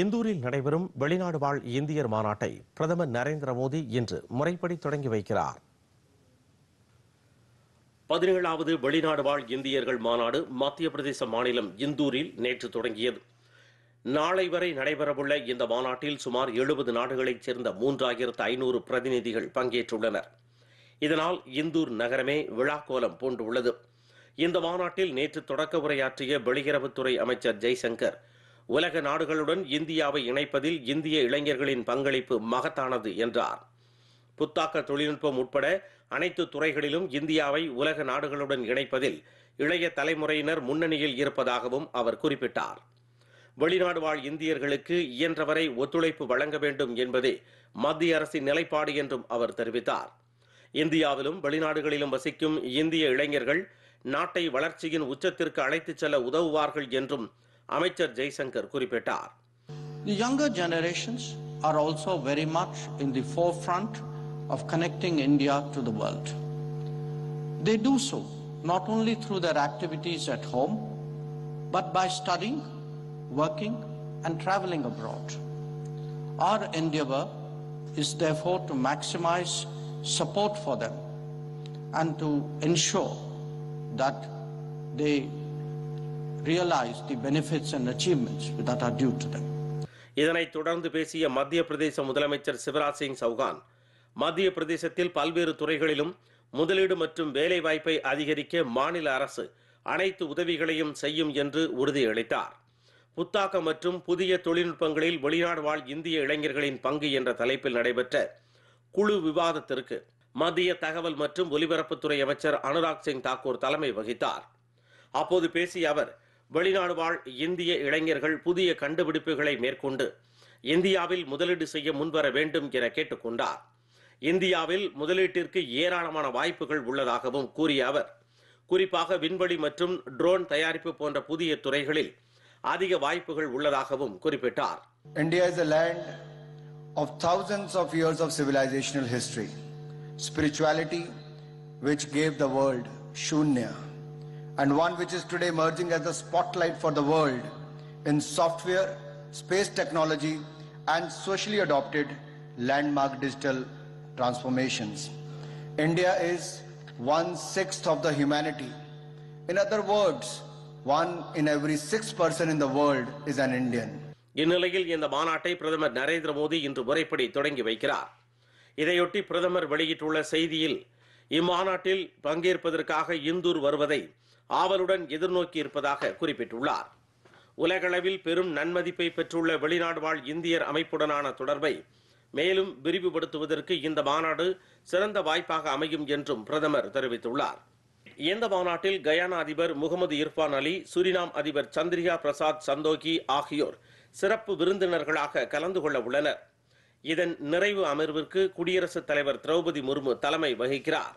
இந்தூரில் நடைபெறும் வெளிநாடு வாழ் இந்தியர் மாநாட்டை பிரதமர் நரேந்திர மோடி இன்று முறைப்படி தொடங்கி வைக்கிறார். 17வது வெளிநாடு வாழ் இந்தியர்கள் மாநாடு மத்திய பிரதேச மாநிலம் இந்தூரில் நேற்று தொடங்கியது. நாளை வரை நடைபெறவுள்ள இந்த மாநாட்டில் சுமார் 70 நாடுகளைச் சேர்ந்த 3500 பிரதிநிதிகள் பங்கேற்றுள்ளனர். இதனால் இந்தூர் நகரமே விழாக்கோலம் பூண்டுள்ளது. இந்த மாநாட்டில் நேற்று தொடக்க உரையாற்றிய வெளியுறவுத்துறை அமைச்சர் ஜெய்சங்கர், உலக நாடுகளுடன் இந்தியாவை இணைப்பதில் இந்திய இளைஞர்களின் பங்களிப்பு மகத்தானது என்றார். புத்தாக்க தொழில்நுட்பம் உட்பட அனைத்து துறைகளிலும் இந்தியாவை உலக நாடுகளுடன் இணைப்பதில் இளைய தலைமுறையினர் முன்னணியில் இருப்பதாகவும் அவர் குறிப்பிட்டார். வெளிநாடு வாழ் இந்தியர்களுக்கு இயன்றவரை ஒத்துழைப்பு வழங்க வேண்டும் என்பதே மத்திய அரசின் நிலைப்பாடு என்றும் அவர் தெரிவித்தார். இந்தியாவிலும் வெளிநாடுகளிலும் வசிக்கும் இந்திய இளைஞர்கள் நாட்டை வளர்ச்சியின் உச்சத்திற்கு அழைத்துச் செல்ல உதவுவார்கள் என்றும் அமைச்சர் ஜெய்சங்கர் குறிப்பிட்டார். The younger generations are also very much in the forefront of connecting India to the world. They do so not only through their activities at home, but by studying, working and traveling abroad. Our endeavor is therefore to maximize support for them and to ensure that they realize the benefits and achievements that are due to them. இதனை தொடர்ந்து பேசிய மத்திய பிரதேச முதலமைச்சர் சிவராஜ் சிங் சௌகான், மத்திய பிரதேசத்தில் பல்வேறு துறைகளிலும் முதலீடு மற்றும் வேலை வாய்ப்பை அதிகரிக்க மாநில அரசு அனைத்து உதவிகளையும் செய்யும் என்று உறுதியளித்தார். புத்தாக்க மற்றும் புதிய தொழில்நுட்பங்களில் வெளிநாடு வாழ் இந்திய இளைஞர்களின் பங்கு என்ற தலைப்பில் நடைபெற்ற குழு விவாதத்திற்கு மத்திய தகவல் மற்றும் ஒலிபரப்புத்துறை அமைச்சர் அனுராக் சிங் தாக்கூர் தலைமை வகித்தார். அப்போது பேசிய அவர், வெளிநாடு வாழ் இந்திய இளைஞர்கள் புதிய கண்டுபிடிப்புகளை மேற்கொண்டு இந்தியாவில் முதலீடு செய்ய முன்வர வேண்டும் என கேட்டுக்கொண்டார். இந்தியாவில் முதலீட்டிற்கு ஏராளமான வாய்ப்புகள் உள்ளதாகவும் கூறிய அவர், குறிப்பாக விண்வெளி மற்றும் ட்ரோன் தயாரிப்பு போன்ற புதிய துறைகளில் அதிக வாய்ப்புகள் உள்ளதாகவும் குறிப்பிட்டார். India is a land of thousands of years of civilizational history, spirituality which gave the world shunya, and one which is today emerging as the spotlight for the world in software, space technology and socially adopted landmark digital transformations. India is 1/6 of the humanity. In other words, 1 in every 6 person in the world is an Indian. இந்நிலையில் இந்த மாநாட்டை பிரதமர் நரேந்திர மோடி இன்று முறைப்படி தொடங்கி வைக்கிறார். இதையொட்டி பிரதமர் வெளியிட்டுள்ள செய்தியில், இம்மாநாட்டில் பங்கேற்பதற்காக இந்தூர் வருவதை ஆவலுடன் எதிர்நோக்கி இருப்பதாக குறிப்பிட்டுள்ளார். உலகளவில் பெரும் நன்மதிப்பை பெற்றுள்ள வெளிநாடு வாழ் இந்தியர் அமைப்புடனான தொடர்பை மேலும் விரிவுபடுத்துவதற்கு இந்த மாநாடு சிறந்த வாய்ப்பாக அமையும் என்றும் பிரதமர் தெரிவித்துள்ளார். இந்த மாநாட்டில் கயானா அதிபர் முகமது இர்ஃபான் அலி, சுரினாம் அதிபர் சந்திரிகா பிரசாத் சந்தோகி ஆகியோர் சிறப்பு விருந்தினர்களாக கலந்து கொள்ள உள்ளனர். இதன் நிறைவு அமர்விற்கு குடியரசுத் தலைவர் திரௌபதி முர்மு தலைமை வகிக்கிறார்.